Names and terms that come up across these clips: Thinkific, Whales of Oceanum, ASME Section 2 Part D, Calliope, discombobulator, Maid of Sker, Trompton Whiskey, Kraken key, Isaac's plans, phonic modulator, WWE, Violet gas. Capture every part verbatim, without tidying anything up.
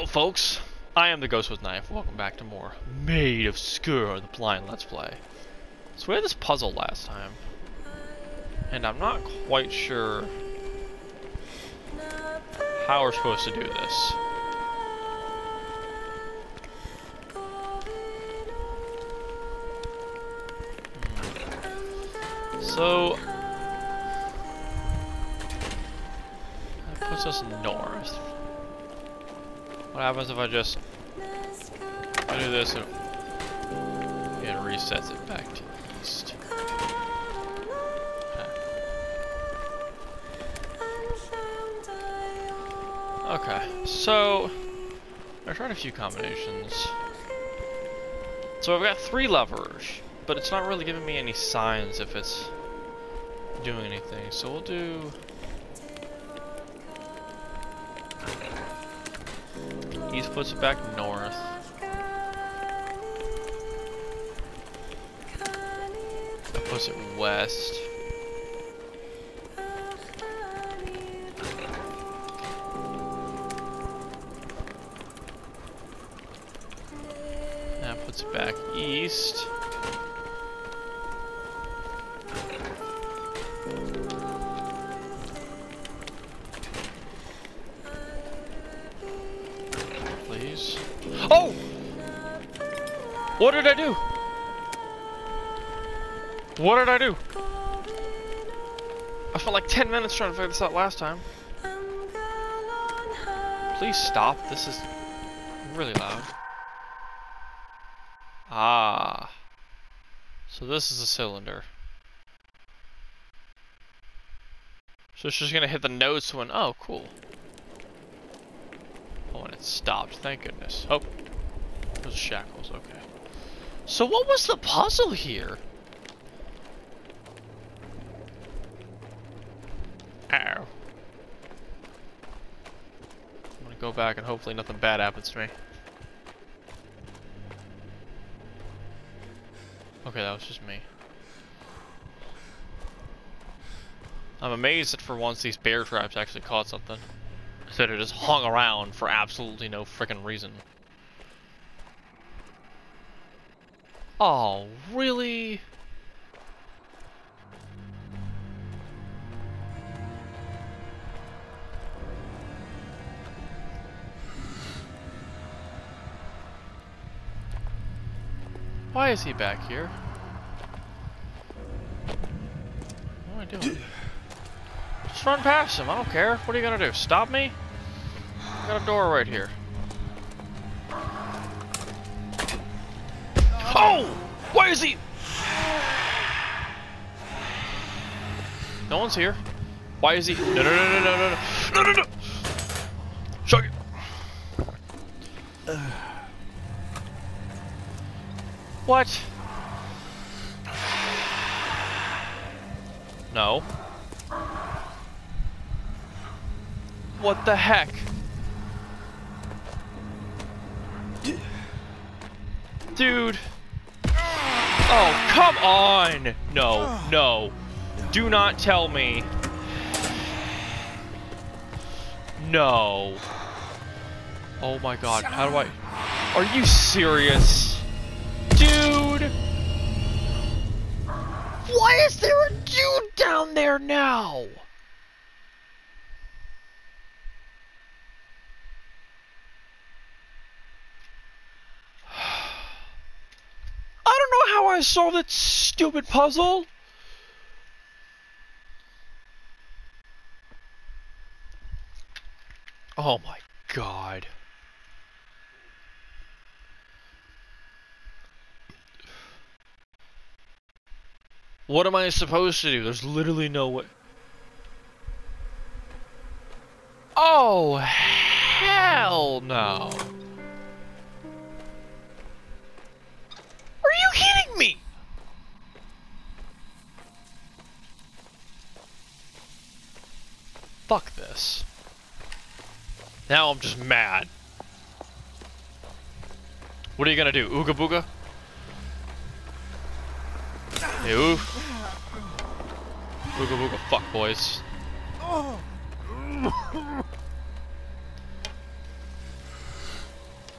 Hello folks, I am the Ghost with Knife, welcome back to more Maid of Sker, the blind let's play. So we had this puzzle last time, and I'm not quite sure how we're supposed to do this. So, that puts us north. What happens if I just I do this and it resets it back to east? Okay, okay. So I tried a few combinations. So I've got three levers, but it's not really giving me any signs if it's doing anything. So we'll do east puts it back north. That puts it west. That puts it back east. Oh! What did I do? What did I do? I spent like ten minutes trying to figure this out last time. Please stop. This is really loud. Ah. So this is a cylinder. So it's just gonna hit the nose when. Oh, cool. Oh, and it stopped. Thank goodness. Oh. Those shackles, okay. So what was the puzzle here? Ow. I'm gonna go back and hopefully nothing bad happens to me. Okay, that was just me. I'm amazed that for once these bear traps actually caught something. Instead it just hung around for absolutely no frickin' reason. Oh, really? Why is he back here? What am I doing? Just run past him, I don't care. What are you gonna do? Stop me? I got a door right here. Oh! Why is he? No one's here. Why is he? No, no, no, no, no, no, no, no, no! Shut it. What? No. What the heck? Dude. Oh, come on! No, no. Do not tell me. No. Oh my god, how do I... Are you serious? Dude! Why is there a dude down there now? I solved that stupid puzzle. Oh my god. What am I supposed to do? There's literally no way. Oh, hell no. Fuck this. Now I'm just mad. What are you gonna do? Ooga booga? Hey, ooh. Ooga booga fuck, boys.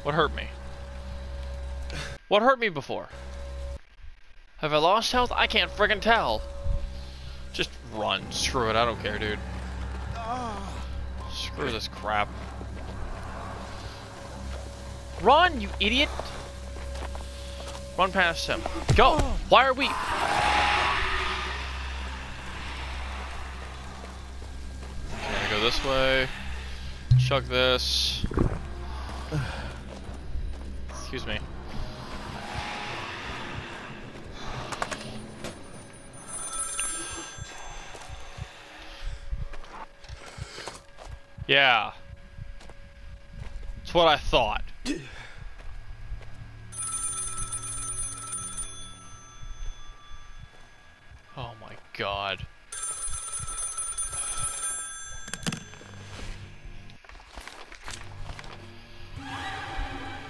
What hurt me? What hurt me before? Have I lost health? I can't friggin' tell. Just run. Screw it. I don't care, dude. Oh. Screw this crap. Run, you idiot! Run past him. Go! Oh. Why are we... I'm gonna go this way. Chug this. Excuse me. Yeah. That's what I thought. Oh my god.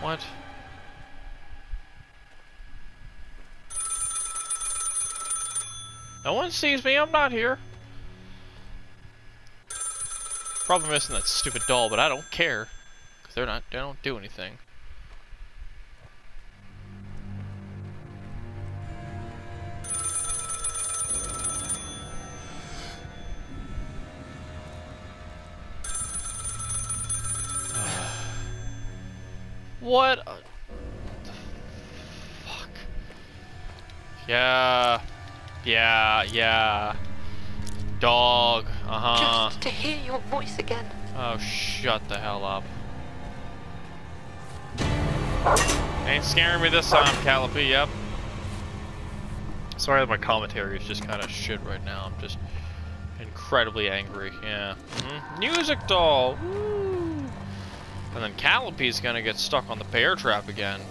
What? No one sees me, I'm not here. Probably missing that stupid doll, but I don't care. Because they're not, they don't do anything. What a... Fuck. Yeah. Yeah, yeah. Dog. Uh-huh. Just to hear your voice again. Oh, shut the hell up. Ain't scaring me this time, Calliope, yep. Sorry that my commentary is just kind of shit right now. I'm just incredibly angry, yeah. Mm-hmm. Music doll! Woo! And then Calliope's gonna get stuck on the bear trap again.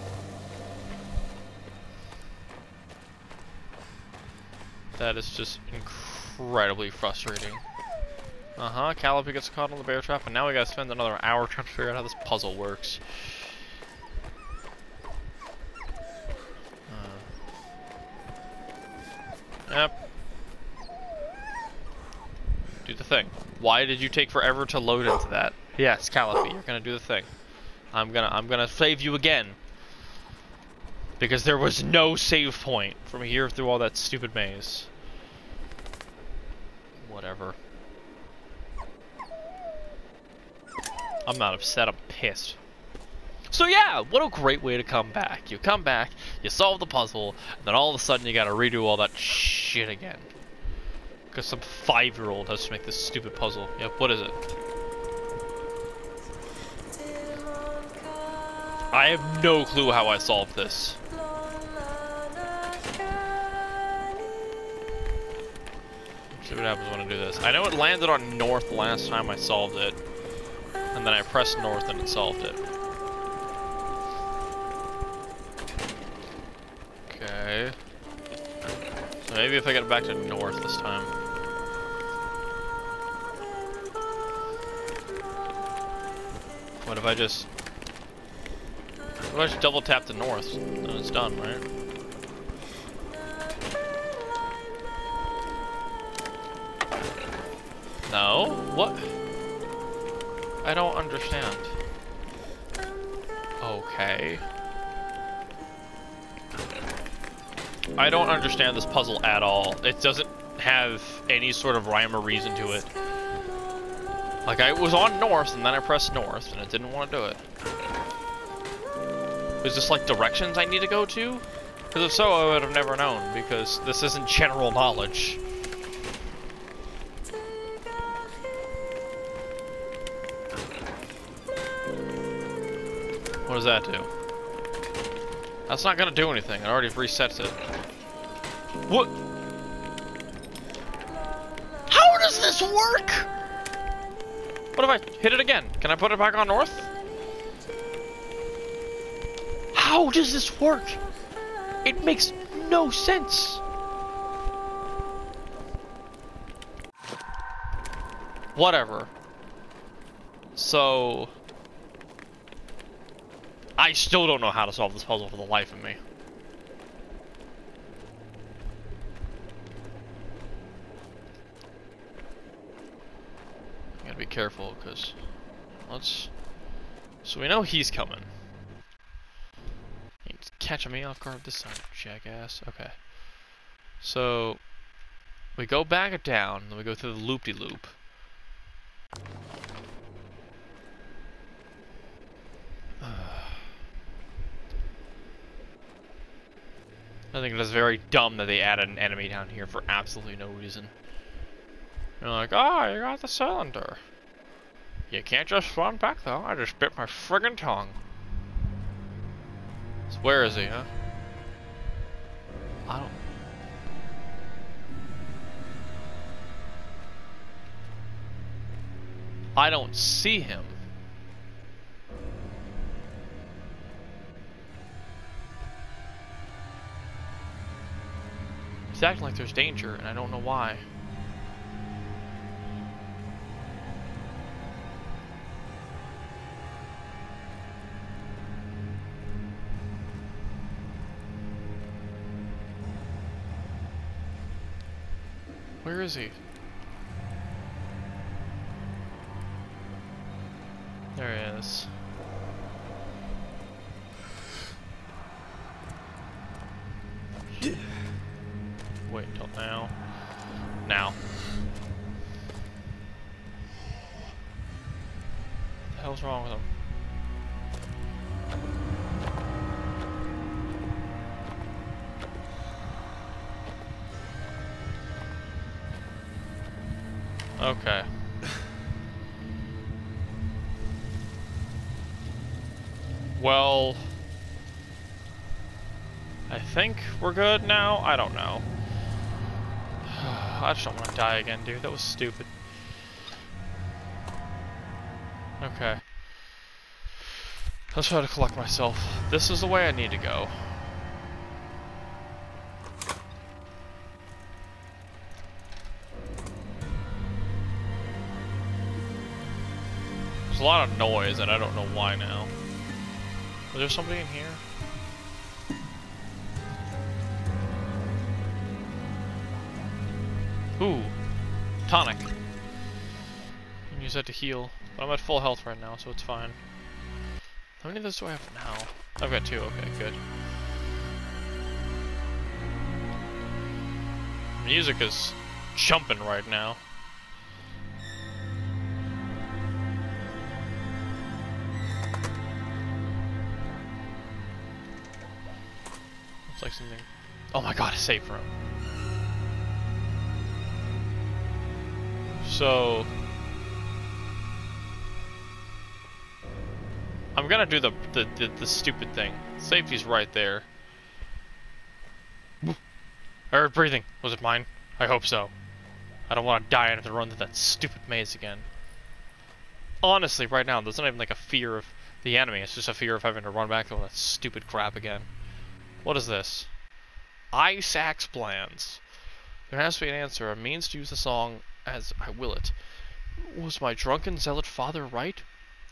That is just incredibly frustrating. Uh-huh, Calliope gets caught on the bear trap, and now we gotta spend another hour trying to figure out how this puzzle works. Uh. Yep. Do the thing. Why did you take forever to load into that? Yes, Calliope, you're gonna do the thing. I'm gonna, I'm gonna save you again. Because there was no save point from here through all that stupid maze. Whatever. I'm not upset, I'm pissed. So yeah, what a great way to come back. You come back, you solve the puzzle, and then all of a sudden you gotta redo all that shit again. Because some five-year-old has to make this stupid puzzle. Yep, what is it? I have no clue how I solved this. Let's see what happens when I do this. I know it landed on north last time I solved it. And then I pressed north and it solved it. Okay. So maybe if I get back to north this time. What if I just... Well, I just double tap the north, and it's done, right? No? What? I don't understand. Okay. I don't understand this puzzle at all. It doesn't have any sort of rhyme or reason to it. Like, I was on north, and then I pressed north, and it didn't want to do it. Is this like directions I need to go to? Because if so, I would have never known, because this isn't general knowledge. What does that do? That's not gonna do anything, it already resets it. What? How does this work? What if I hit it again? Can I put it back on north? How does this work? It makes no sense. Whatever. So... I still don't know how to solve this puzzle for the life of me. I gotta be careful, because... Let's... So we know he's coming. catching me off guard this time, jackass. Okay. So, we go back down, then we go through the loop-de-loop. Uh, I think that's very dumb that they added an enemy down here for absolutely no reason. You're like, ah, oh, you got the cylinder. You can't just spawn back, though. I just bit my friggin' tongue. So where is he, huh? I don't... I don't see him. He's acting like there's danger, and I don't know why. Where is he? There he is. Wait until now. Now. What the hell's wrong with him? Okay. Well, I think we're good now. I don't know. I just don't want to die again, dude. That was stupid. Okay. Let's try to collect myself. This is the way I need to go. There's a lot of noise, and I don't know why now. Is there somebody in here? Ooh, tonic. You can use that to heal. But I'm at full health right now, so it's fine. How many of those do I have now? I've got two, okay, good. Music is jumping right now. Like something. Oh my god, a safe room. So I'm gonna do the the, the, the stupid thing. Safety's right there. I heard breathing. Was it mine? I hope so. I don't want to die and have to run through that stupid maze again. Honestly, right now, there's not even like a fear of the enemy. It's just a fear of having to run back to all that stupid crap again. What is this? Isaac's plans. There has to be an answer. A means to use the song as I will it. Was my drunken zealot father right?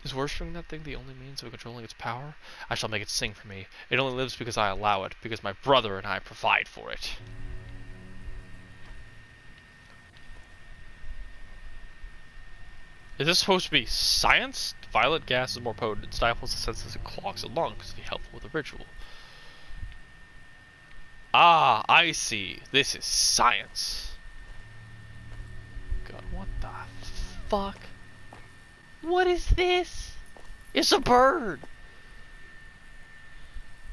Is worshipping that thing the only means of controlling its power? I shall make it sing for me. It only lives because I allow it, because my brother and I provide for it. Is this supposed to be science? Violet gas is more potent. It stifles the senses and clogs the lungs to be helpful with the ritual. Ah, I see. This is science. God, what the fuck? What is this? It's a bird!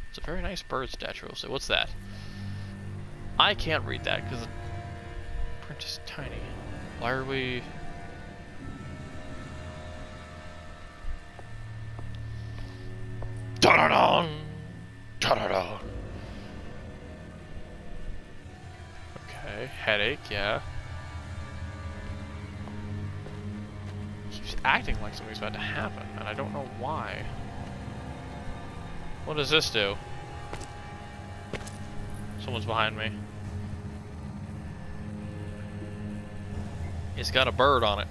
It's a very nice bird statue. So what's that? I can't read that because the print is tiny. Why are we... Ta-da-da! Ta-da-da! Headache, yeah. Keeps acting like something's about to happen, and I don't know why. What does this do? Someone's behind me. It's got a bird on it.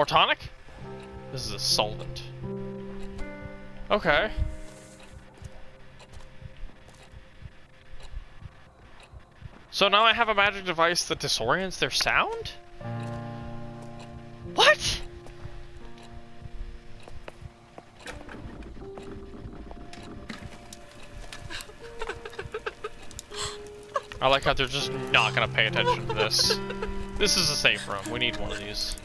More tonic? This is a solvent. Okay. So now I have a magic device that disorients their sound? What? I like how they're just not gonna pay attention to this. This is a safe room. We need one of these.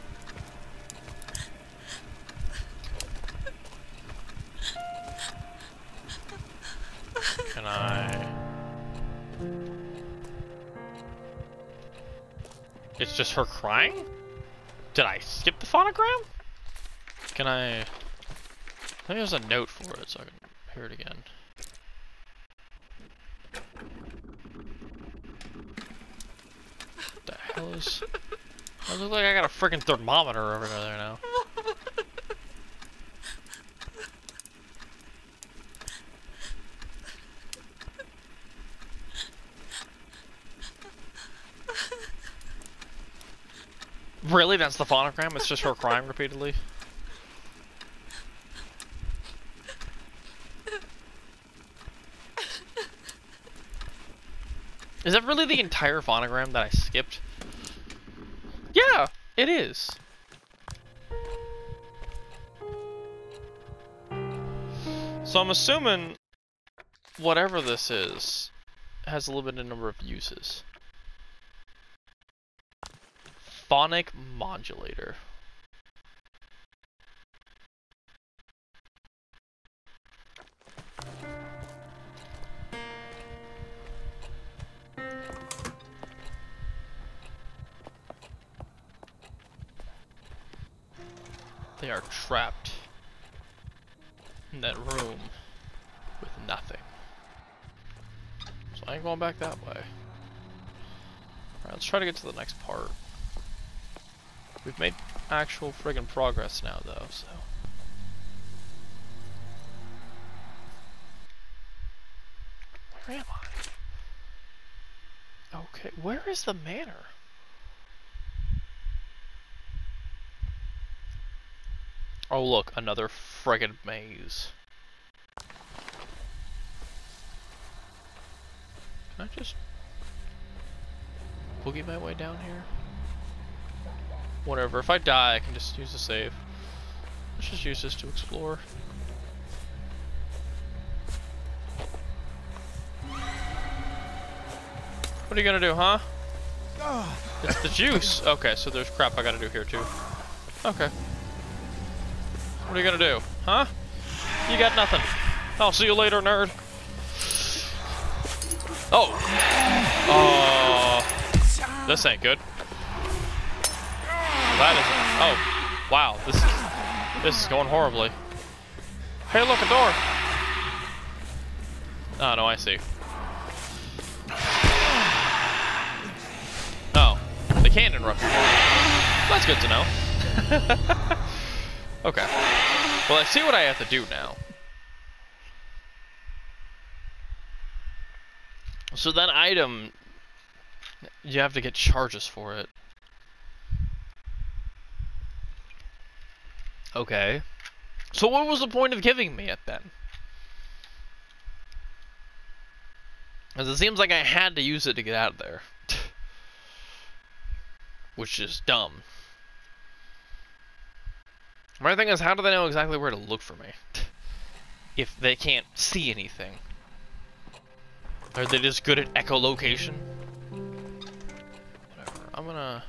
Can I... It's just her crying? Did I skip the phonogram? Can I... I think there's a note for it so I can hear it again. Close. I look like I got a freaking thermometer over there now. Really? That's the phonogram? It's just her crying repeatedly? Is that really the entire phonogram that I skipped? Yeah, it is. So I'm assuming whatever this is has a limited number of uses. Phonic modulator. They are trapped in that room with nothing. So I ain't going back that way. Alright, let's try to get to the next part. We've made actual friggin' progress now, though, so... Where am I? Okay, where is the manor? Oh look, another friggin' maze. Can I just boogie my way down here? Whatever, if I die I can just use the save. Let's just use this to explore. What are you gonna do, huh? It's the juice! Okay, so there's crap I gotta do here too. Okay. What are you gonna do? Huh? You got nothing. I'll see you later, nerd. Oh. Uh, this ain't good. That isn't. Oh. Wow. This is this is going horribly. Hey, look, a door. Oh, no, I see. Oh. They can't interrupt you. That's good to know. Okay. Well, I see what I have to do now. So that item, you have to get charges for it. Okay. So what was the point of giving me it then? Because it seems like I had to use it to get out of there. Which is dumb. My thing is, how do they know exactly where to look for me? If they can't see anything. Are they just good at echolocation? Whatever. I'm gonna...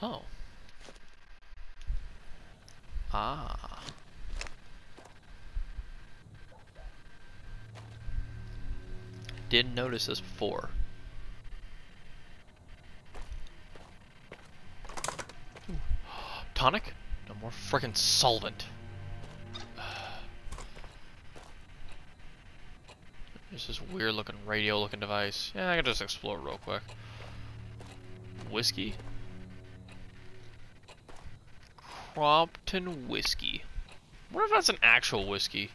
Oh. Ah. Didn't notice this before. Ooh. Tonic? No more frickin' solvent. There's this weird looking radio looking device. Yeah, I can just explore real quick. Whiskey. Trompton Whiskey. What if that's an actual whiskey?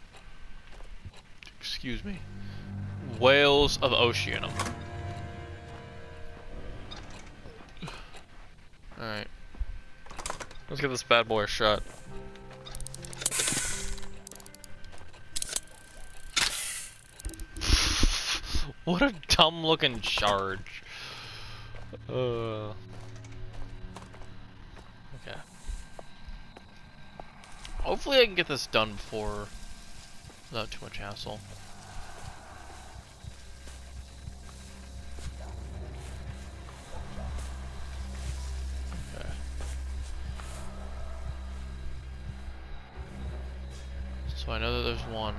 Excuse me. Whales of Oceanum. Alright. Let's give this bad boy a shot. What a dumb looking charge. Uh. Okay. Hopefully I can get this done before without too much hassle. Okay. So I know that there's one.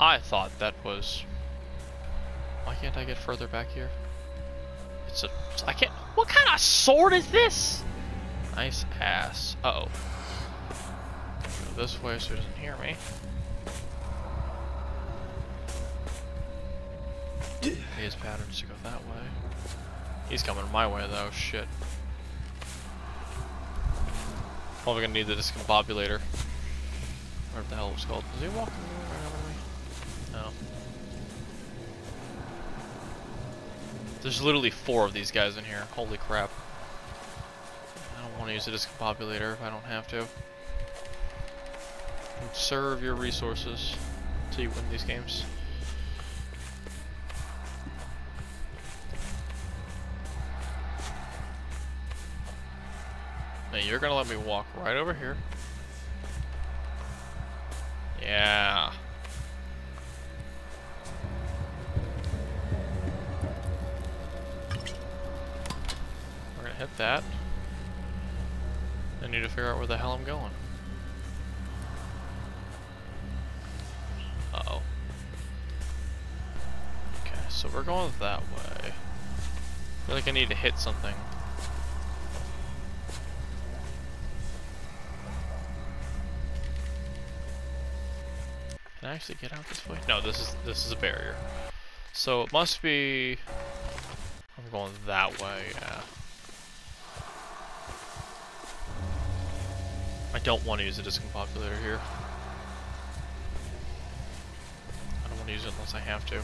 I thought that was... Why can't I get further back here? It's a... I can't... What kind of sword is this? Nice ass. Uh-oh. Go this way so he doesn't hear me. He has patterns to go that way. He's coming my way though, shit. Probably gonna need the discombobulator. Whatever the hell it was called. Is he walking right over? No. There's literally four of these guys in here. Holy crap. I don't want to use a discombobulator if I don't have to. Conserve your resources till you win these games. Now you're gonna let me walk right over here. Yeah. Hit that. I need to figure out where the hell I'm going. Uh oh. Okay, so we're going that way. I feel like I need to hit something. Can I actually get out this way? No, this is this is a barrier. So it must be. I'm going that way. Yeah. I don't want to use a discombobulator here. I don't want to use it unless I have to.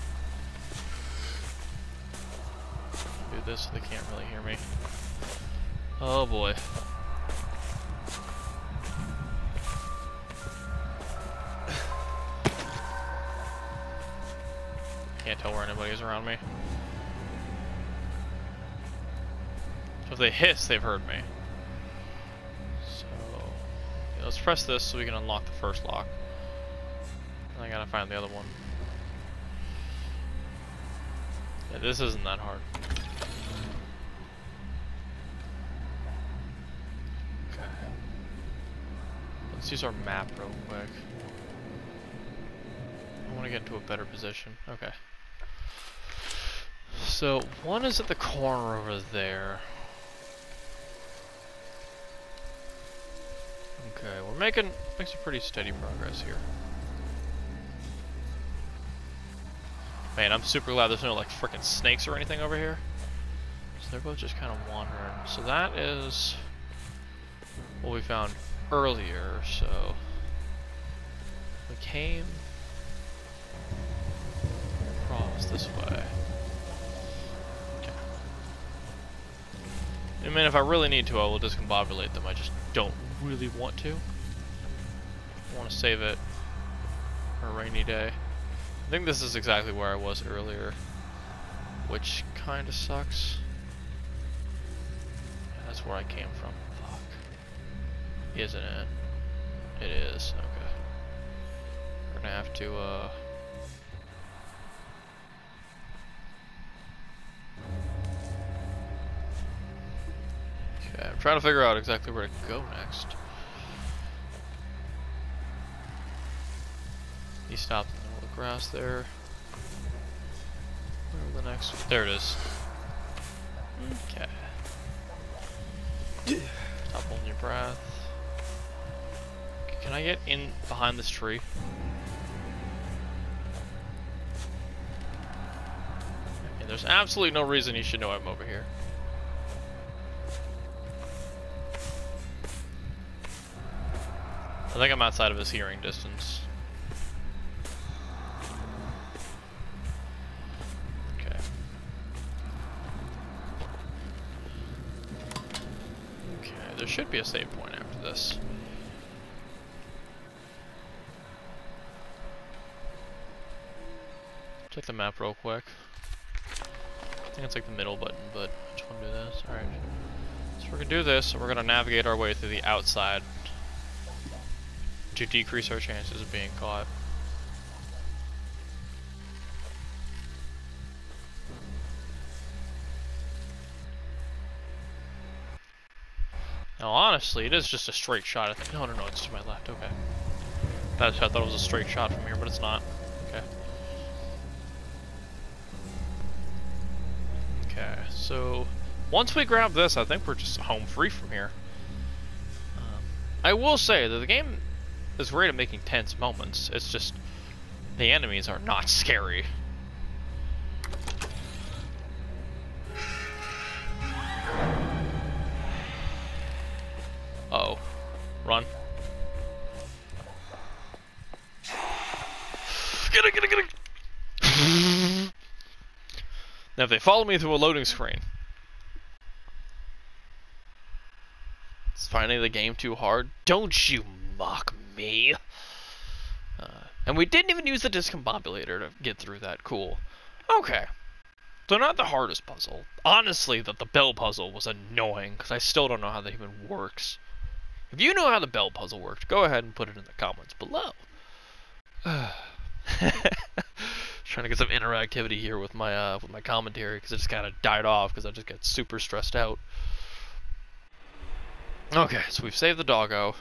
Do this so they can't really hear me. Oh boy. Can't tell where anybody is around me. So if they hiss, they've heard me. Let's press this so we can unlock the first lock. And I gotta find the other one. Yeah, this isn't that hard. Okay. Let's use our map real quick. I want to get into a better position. Okay. So one is at the corner over there. Okay, we're making, making some pretty steady progress here. Man, I'm super glad there's no like frickin' snakes or anything over here. So they're both just kind of wandering. So that is what we found earlier. So we came across this way. Okay. I mean, if I really need to, I will discombobulate them. I just don't really want to. I want to save it for a rainy day. I think this is exactly where I was earlier, which kind of sucks. Yeah, that's where I came from. Fuck. Isn't it? It is. Okay. We're gonna have to, uh... I'm trying to figure out exactly where to go next. He stopped in the little grass there. Where the next? There it is. Okay. Stop holding your breath. Can I get in behind this tree? Okay, there's absolutely no reason he should know I'm over here. I think I'm outside of his hearing distance. Okay. should be a save point after this. Check the map real quick. I think it's like the middle button, but I just want to do this. Alright. So we're going to do this, and we're going to navigate our way through the outside to decrease our chances of being caught. Now, honestly, it is just a straight shot. I think. No, no, no, it's to my left. Okay. That's, I thought it was a straight shot from here, but it's not. Okay. Okay, so once we grab this, I think we're just home free from here. Um, I will say that the game is great at making tense moments. It's just the enemies are not scary. Uh-oh. Run. Get it, get it, get it! Now if they follow me through a loading screen. It's finally the game too hard. Don't you mock me! Uh, and we didn't even use the discombobulator to get through that. Cool. Okay. So not the hardest puzzle. Honestly, that the bell puzzle was annoying, because I still don't know how that even works. If you know how the bell puzzle works, go ahead and put it in the comments below. Trying to get some interactivity here with my uh, with my commentary, because it just kind of died off because I just got super stressed out. Okay, so we've saved the doggo.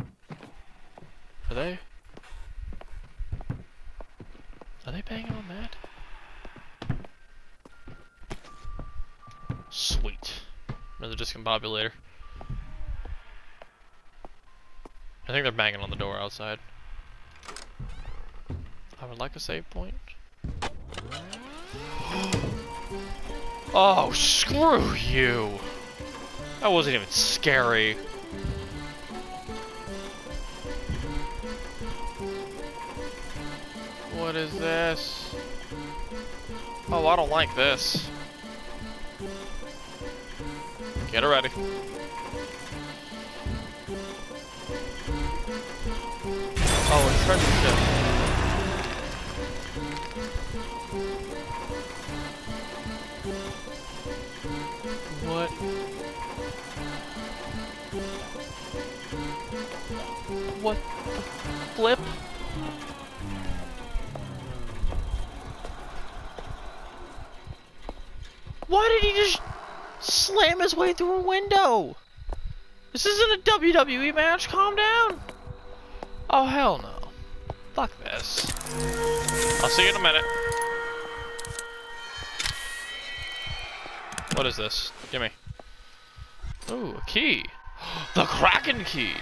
Are they? Are they banging on that? Sweet. Another discombobulator. I think they're banging on the door outside. I would like a save point. Oh, screw you! That wasn't even scary. What is this? Oh, I don't like this. Get her ready. Oh, a treasure ship. What? What the flip? Why did he just slam his way through a window? This isn't a W W E match, calm down. Oh, hell no. Fuck this. I'll see you in a minute. What is this? Gimme. Ooh, a key. The Kraken key.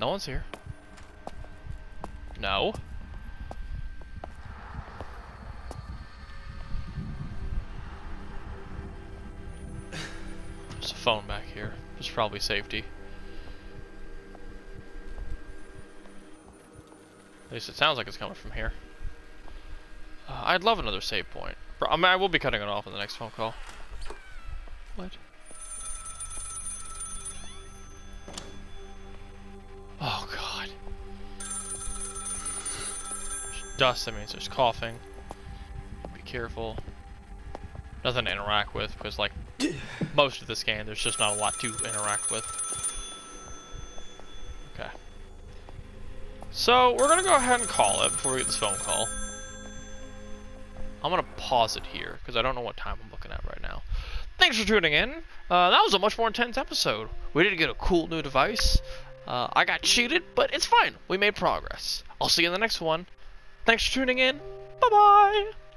No one's here. No. There's a phone back here. There's probably safety. At least it sounds like it's coming from here. Uh, I'd love another save point. I mean, I will be cutting it off in the next phone call. What? Oh god. There's dust, that means there's coughing. Be careful. Nothing to interact with, because like most of this game there's just not a lot to interact with. Okay. So we're gonna go ahead and call it before we get this phone call. I'm gonna pause it here because I don't know what time I'm looking at right now. Thanks for tuning in. Uh, that was a much more intense episode. We did get a cool new device. Uh, I got cheated, but it's fine. We made progress. I'll see you in the next one. Thanks for tuning in. Bye-bye.